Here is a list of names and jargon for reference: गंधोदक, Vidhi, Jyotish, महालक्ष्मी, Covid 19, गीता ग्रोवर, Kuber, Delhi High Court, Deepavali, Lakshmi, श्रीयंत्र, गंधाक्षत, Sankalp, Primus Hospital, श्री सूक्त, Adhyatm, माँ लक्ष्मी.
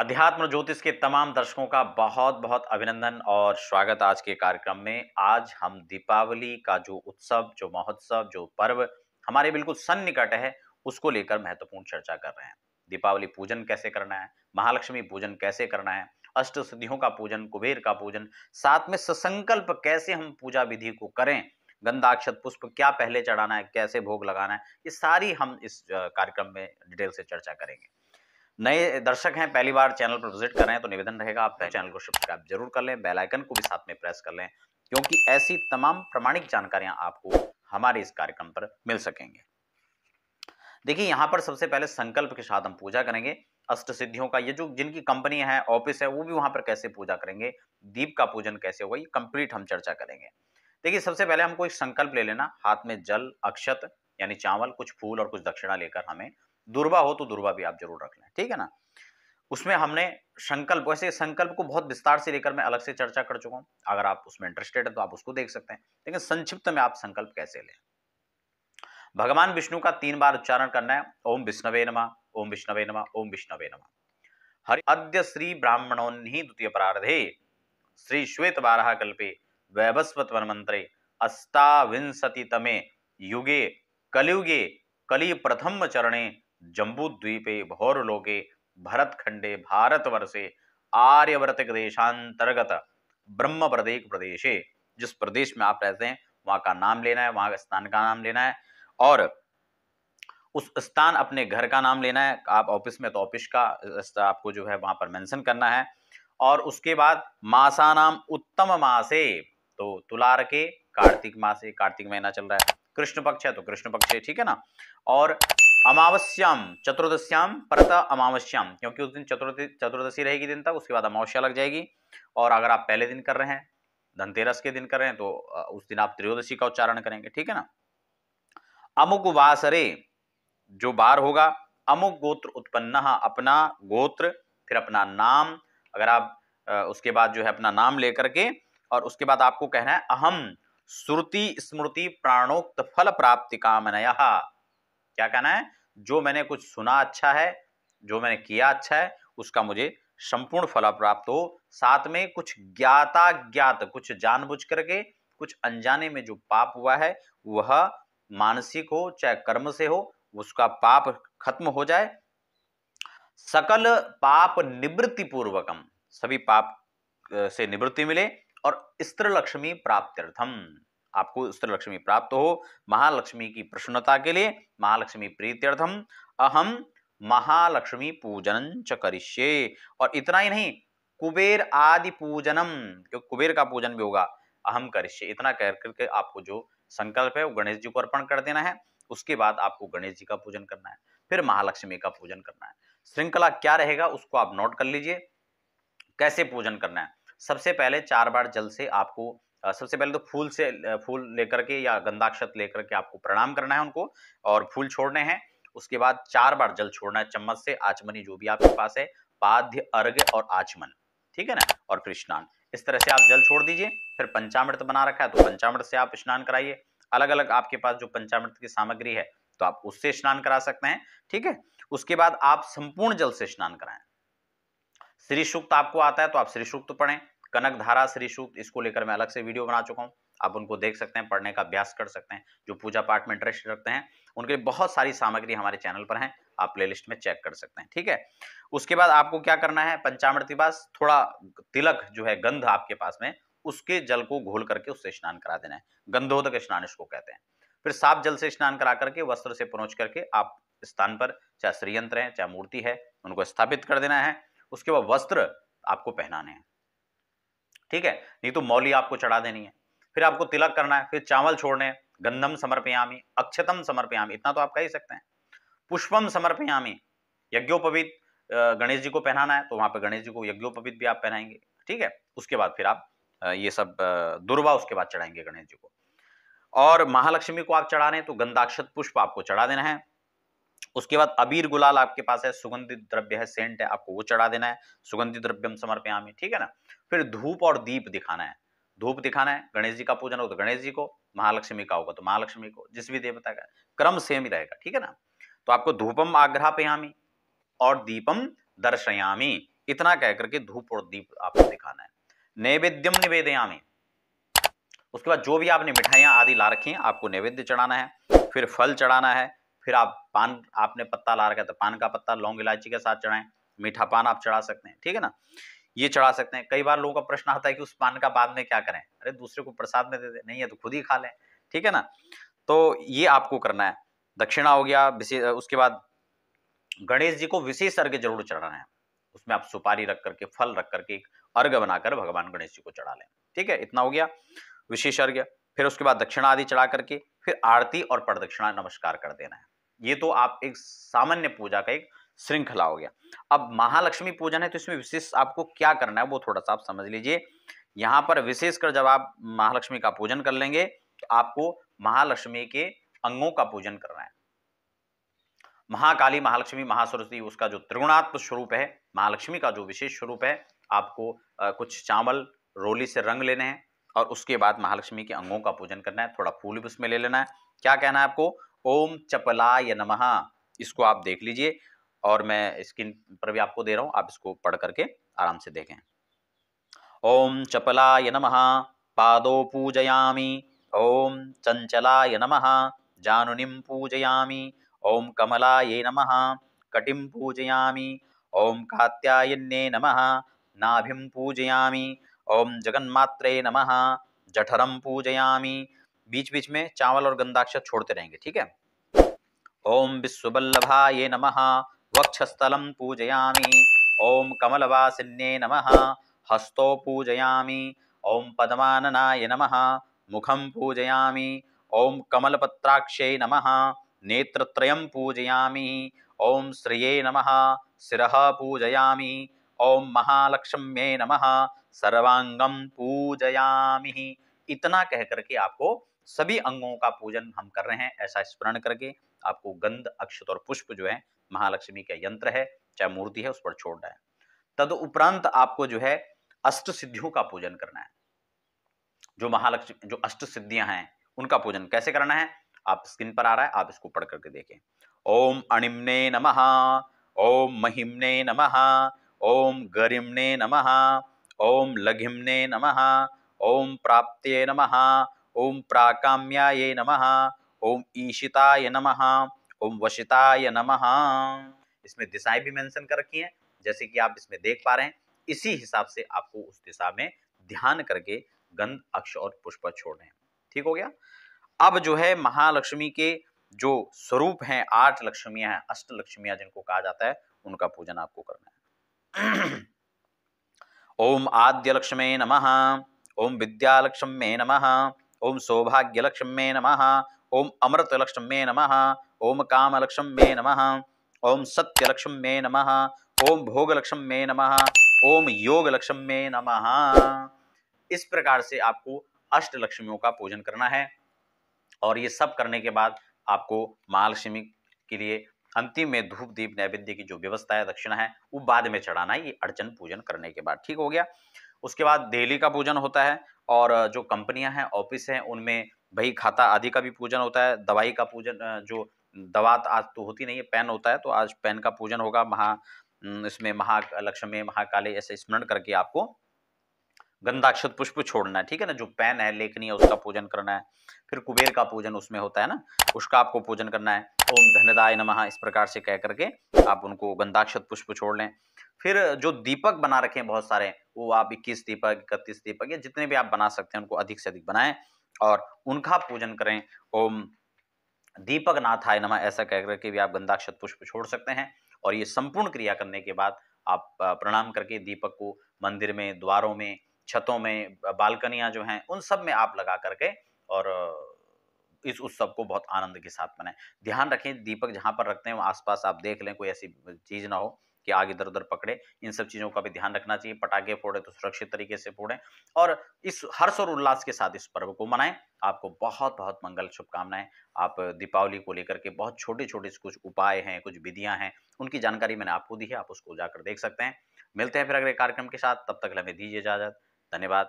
अध्यात्म ज्योतिष के तमाम दर्शकों का बहुत बहुत अभिनंदन और स्वागत आज के कार्यक्रम में। आज हम दीपावली का जो उत्सव, जो महोत्सव, जो पर्व हमारे बिल्कुल सन्निकट है, उसको लेकर महत्वपूर्ण चर्चा कर रहे हैं। दीपावली पूजन कैसे करना है, महालक्ष्मी पूजन कैसे करना है, अष्ट सिद्धियों का पूजन, कुबेर का पूजन, साथ में संकल्प कैसे हम पूजा विधि को करें, गंधाक्षत पुष्प क्या पहले चढ़ाना है, कैसे भोग लगाना है, ये सारी हम इस कार्यक्रम में डिटेल से चर्चा करेंगे। नए दर्शक हैं, पहली बार चैनल पर विजिट कर रहे हैं, तो निवेदन रहेगा आप चैनल को सब्सक्राइब जरूर कर लें, बेल आइकन को भी साथ में प्रेस कर लें, क्योंकि ऐसी तमाम प्रामाणिक जानकारियां आपको हमारे इस कार्यक्रम पर मिल सकेंगे। देखिए, यहाँ पर सबसे पहले संकल्प के साथ हम पूजा करेंगे। अष्ट सिद्धियों का ये जो जिनकी कंपनी है, ऑफिस है, वो भी वहां पर कैसे पूजा करेंगे, दीप का पूजन कैसे होगा, ये कंप्लीट हम चर्चा करेंगे। देखिए, सबसे पहले हमको एक संकल्प ले लेना, हाथ में जल, अक्षत यानी चावल, कुछ फूल और कुछ दक्षिणा लेकर, हमें दुर्वा हो तो दुर्वा भी आप जरूर रख लें, ठीक है ना। उसमें हमने संकल्प, वैसे संकल्प को बहुत विस्तार से लेकर मैं अलग से चर्चा कर चुका हूं, अगर आप उसमें इंटरेस्टेड है तो आप उसको देख सकते हैं, लेकिन संक्षिप्त में आप संकल्प कैसे लें। भगवान विष्णु का 3 बार उच्चारण करना है, ओम विष्णवे नमः, ओम विष्णवे नमः, ओम विष्णवे नमः। हरि अद्य श्री ब्राह्मणोन्हि द्वितीय प्रारधे श्री श्वेत बारह कल्पे वैवस्वत मंत्रे अष्टाविंशति तमे युगे कलियुगे कलि प्रथम चरणे जम्बूद्वीपे भौरलोके भरतखंडे भारतवर्षे आर्यवर्तिक देशांतर्गत ब्रह्म प्रदेश प्रदेशे, जिस प्रदेश में आप रहते हैं वहां का नाम लेना है, वहां का स्थान का नाम लेना है, और उस स्थान अपने घर का नाम लेना है। आप ऑफिस में तो ऑफिस का आपको जो है वहां पर मेंशन करना है। और उसके बाद मासा नाम उत्तम मासे, तो तुलार के कार्तिक मासे, कार्तिक महीना चल रहा है, कृष्ण पक्ष है तो कृष्ण पक्ष है, ठीक है ना। और अमावस्याम चतुर्दश्याम परत अमावस्याम, क्योंकि उस दिन चतुर्दशी रहेगी दिन तक, उसके बाद अमावस्या लग जाएगी। और अगर आप पहले दिन कर रहे हैं, धनतेरस के दिन कर रहे हैं, तो उस दिन आप त्रयोदशी का उच्चारण करेंगे, ठीक है ना। अमुक वासरे जो बार होगा, अमुक गोत्र उत्पन्न, अपना गोत्र, फिर अपना नाम, अगर आप उसके बाद जो है अपना नाम लेकर के, और उसके बाद आपको कहना है अहम श्रुति स्मृति प्राणोक्त फल प्राप्ति कामनया। क्या कहना है, जो मैंने कुछ सुना अच्छा है, जो मैंने किया अच्छा है, उसका मुझे संपूर्ण फल प्राप्त हो। साथ में कुछ ज्ञाता ज्ञात, कुछ जानबूझ करके, कुछ अनजाने में जो पाप हुआ है, वह मानसिक हो चाहे कर्म से हो, उसका पाप खत्म हो जाए। सकल पाप निवृत्ति पूर्वकम, सभी पाप से निवृत्ति मिले। और स्त्री लक्ष्मी प्राप्त्यर्थम, आपको स्त्री लक्ष्मी प्राप्त हो, महालक्ष्मी की प्रसन्नता के लिए, महालक्ष्मी प्रीत्यर्थम अहम महालक्ष्मी पूजन च करिष्ये। और इतना ही नहीं, कुबेर आदि पूजनम, क्योंकि कुबेर का पूजन भी होगा, अहम करिष्ये। इतना कह करके आपको जो संकल्प है वो गणेश जी को अर्पण कर देना है। उसके बाद आपको गणेश जी का पूजन करना है, फिर महालक्ष्मी का पूजन करना है। श्रृंखला क्या रहेगा उसको आप नोट कर लीजिए, कैसे पूजन करना है। सबसे पहले 4 बार जल से आपको, सबसे पहले तो फूल से, फूल लेकर के या गंधाक्षत लेकर के आपको प्रणाम करना है उनको, और फूल छोड़ने हैं। उसके बाद 4 बार जल छोड़ना है चम्मच से, आचमनी जो भी आपके पास है, पाद्य, अर्घ्य और आचमन, ठीक है ना। और फिर स्नान, इस तरह से आप जल छोड़ दीजिए। फिर पंचामृत बना रखा है तो पंचामृत से आप स्नान कराइए, अलग अलग आपके पास जो पंचामृत की सामग्री है तो आप उससे स्नान करा सकते हैं, ठीक है। उसके बाद आप संपूर्ण जल से स्नान कराएं। श्री सूक्त आपको आता है तो आप श्री सूक्त पढ़ें, कनक धारा श्री सूक्त, इसको लेकर मैं अलग से वीडियो बना चुका हूं, आप उनको देख सकते हैं, पढ़ने का अभ्यास कर सकते हैं। जो पूजा पाठ में इंटरेस्ट रखते हैं उनके लिए बहुत सारी सामग्री हमारे चैनल पर है, आप प्लेलिस्ट में चेक कर सकते हैं, ठीक है। उसके बाद आपको क्या करना है, पंचामृत के पास थोड़ा तिलक जो है, गंध आपके पास में, उसके जल को घोल करके उससे स्नान करा देना है, गंधोदक स्नान इसको कहते हैं। फिर साफ जल से स्नान करा करके, वस्त्र से पोंछ करके आप स्थान पर, चाहे श्रीयंत्र है चाहे मूर्ति है, उनको स्थापित कर देना है। उसके बाद वस्त्र आपको पहनाने हैं, ठीक है, नहीं तो मौली आपको चढ़ा देनी है। फिर आपको तिलक करना है, फिर चावल छोड़ने हैं, गंधम समर्पयामि, अक्षतम समर्पयामि, इतना तो आप कह ही सकते हैं, पुष्पम समर्पयामि, यज्ञोपवीत गणेश जी को पहनाना है तो वहां पर गणेश जी को यज्ञोपवीत भी आप पहनाएंगे, ठीक है। उसके बाद फिर आप ये सब दुर्वा उसके बाद चढ़ाएंगे गणेश जी को। और महालक्ष्मी को आप चढ़ा रहे हैं तो गंधाक्षत पुष्प आपको चढ़ा देना है। उसके बाद अबीर गुलाल आपके पास है, सुगंधित द्रव्य है, सेंट है, आपको वो चढ़ा देना है, सुगंधित द्रव्यम समर्पयामि, ठीक है ना। फिर धूप और दीप दिखाना है, धूप दिखाना है, गणेश जी का पूजन हो तो गणेश जी को, महालक्ष्मी का होगा तो महालक्ष्मी को, जिस भी देवता का, क्रम सेम ही रहेगा, ठीक है ना। तो आपको धूपम आग्रहपयामि और दीपम दर्शयामि, इतना कहकर के धूप और दीप आपको दिखाना है। नैवेद्यम निवेदयामि, उसके बाद जो भी आपने मिठाइयाँ आदि ला रखी हैं आपको नैवेद्य चढ़ाना है, फिर फल चढ़ाना है, फिर आप पान, आपने पत्ता ला रखा है तो पान का पत्ता लौंग इलायची के साथ चढ़ाएं, मीठा पान आप चढ़ा सकते हैं, ठीक है ना, ये चढ़ा सकते हैं। कई बार लोगों का प्रश्न आता है कि उस पान का बाद में क्या करें, अरे दूसरे को प्रसाद में दे दे, नहीं है तो खुद ही खा लें, ठीक है ना। तो ये आपको करना है। दक्षिणा हो गया, उसके बाद गणेश जी को विशेष अर्घ्य जरूर चढ़ाना है, उसमें आप सुपारी रख करके फल रख करके एक अर्घ्य बनाकर भगवान गणेश जी को चढ़ा लें, ठीक है, इतना हो गया विशेष अर्घ्य। फिर उसके बाद दक्षिणा आदि चढ़ा करके फिर आरती और प्रदक्षिणा नमस्कार कर देना है। ये तो आप एक सामान्य पूजा का एक श्रृंखला हो गया। अब महालक्ष्मी पूजन है तो इसमें विशेष आपको क्या करना है वो थोड़ा सा आप समझ लीजिए। यहाँ पर विशेषकर जब आप महालक्ष्मी का पूजन कर लेंगे तो आपको महालक्ष्मी के अंगों का पूजन करना है। महाकाली, महालक्ष्मी, महासरस्वती, उसका जो त्रिगुणात्मक स्वरूप है, महालक्ष्मी का जो विशेष स्वरूप है, आपको कुछ चावल रोली से रंग लेने हैं और उसके बाद महालक्ष्मी के अंगों का पूजन करना है। थोड़ा फूल भी उसमें ले लेना है। क्या कहना है आपको? ओम चपलाय नमः, इसको आप देख लीजिए और मैं स्क्रीन पर भी आपको दे रहा हूँ, आप इसको पढ़ करके आराम से देखें। ओम चपलाय नमः पादो पूजयामि, ओम चंचलाय नमः जानुनिम पूजयामि, ओम कमलाय नमः कटिम पूजयामि, ओम कात्यायने नमः नाभिम पूजयामि, ओम जगन्मात्रे नमः जठरम पूजयामि। बीच बीच में चावल और गंधाक्षत छोड़ते रहेंगे, ठीक है। ओम विश्ववल्लभाय नमः वक्षस्थलम पूजयामि, ओम कमलवासिन्ये नमः हस्तो पूजयामि, ओम पद्माननाय नमः मुखम पूजयामि, ओम कमलपत्राक्षे नमः नेत्रत्रयम पूजयामि, ओम श्रिये नमः शिरः पूजयामि, ओम महालक्ष्म्ये नमः सर्वांगम पूजयामि। इतना कह करके आपको सभी अंगों का पूजन हम कर रहे हैं ऐसा स्मरण करके आपको गंध, अक्षत और पुष्प जो है महालक्ष्मी का यंत्र है चाहे मूर्ति है उस पर छोड़ना है। तदुपरांत आपको जो है अष्ट सिद्धियों का पूजन करना है। जो महालक्ष्मी जो अष्ट सिद्धियां हैं उनका पूजन कैसे करना है आप स्क्रीन पर आ रहा है, आप इसको पढ़ करके देखें। ओम अणिम्ने नमः, ओम महिम्ने नमः, ओम गरिम्ने नमः, ओम लघिम्ने नमः, ओम प्राप्त्ये नमः, ओम प्राकाम्याय नमः, ओम ईशिताय नमः, ओम वशिताय नमः। इसमें दिशाएं भी मेंशन कर रखी हैं जैसे कि आप इसमें देख पा रहे हैं। इसी हिसाब से आपको उस दिशा में ध्यान करके गंध, अक्ष और पुष्प छोड़ने हैं, ठीक हो गया। अब जो है महालक्ष्मी के जो स्वरूप हैं, आठ लक्ष्मियां हैं, अष्ट लक्ष्मियां जिनको कहा जाता है, उनका पूजन आपको करना है। ओम आद्य लक्ष्मी नमः, ओम विद्यालक्ष्म्ये नमः, ओम सौभाग्यलक्ष्म्ये नमः, ओम अमृतलक्ष्म्ये नमः, ओम कामलक्ष्म्ये नमः, ओम सत्यलक्ष्म्ये नमः, ओम भोगलक्ष्म्ये नमः, ओम योगलक्ष्म्ये नमः। इस प्रकार से आपको अष्ट लक्ष्मियों का पूजन करना है और ये सब करने के बाद आपको महालक्ष्मी के लिए अंतिम में धूप दीप नैवेद्य की जो व्यवस्था है, दक्षिणा है, वो बाद में चढ़ाना है, ये अर्चन पूजन करने के बाद, ठीक हो गया। उसके बाद देहली का पूजन होता है और जो कंपनियां हैं, ऑफिस हैं, उनमें बही खाता आदि का भी पूजन होता है। दवाई का पूजन, जो दवा आज तो होती नहीं है, पेन होता है, तो आज पेन का पूजन होगा। इसमें महालक्ष्मी, महाकाली ऐसे स्मरण करके आपको गंधाक्षत पुष्प छोड़ना है, ठीक है ना। जो पेन है, लेखनी है, उसका पूजन करना है। फिर कुबेर का पूजन उसमें होता है ना, उसका आपको पूजन करना है। ओम धनदाय नमः, इस प्रकार से कह करके आप उनको गंधाक्षत पुष्प छोड़ लें। फिर जो दीपक बना रखे हैं बहुत सारे, वो आप 21 दीपक, 31 दीपक या जितने भी आप बना सकते हैं उनको अधिक से अधिक बनाएं और उनका पूजन करें। ओम दीपक नाथाय नमः, ऐसा कह करके भी आप गंधाक्षत पुष्प छोड़ सकते हैं। और ये संपूर्ण क्रिया करने के बाद आप प्रणाम करके दीपक को मंदिर में, द्वारों में, छतों में, बालकनियां जो हैं उन सब में आप लगा करके और इस उत्सव को बहुत आनंद के साथ मनाएं। ध्यान रखें, दीपक जहां पर रखते हैं वहाँ आसपास आप देख लें, कोई ऐसी चीज़ ना हो कि आग इधर उधर पकड़े। इन सब चीज़ों का भी ध्यान रखना चाहिए। पटाखे फोड़े तो सुरक्षित तरीके से फोड़ें और इस हर्ष और उल्लास के साथ इस पर्व को मनाएं। आपको बहुत बहुत मंगल शुभकामनाएं। आप दीपावली को लेकर के बहुत छोटे छोटे कुछ उपाय हैं, कुछ विधियाँ हैं, उनकी जानकारी मैंने आपको दी है, आप उसको जाकर देख सकते हैं। मिलते हैं फिर अगले कार्यक्रम के साथ, तब तक हमें दीजिए इजाज़त। धन्यवाद।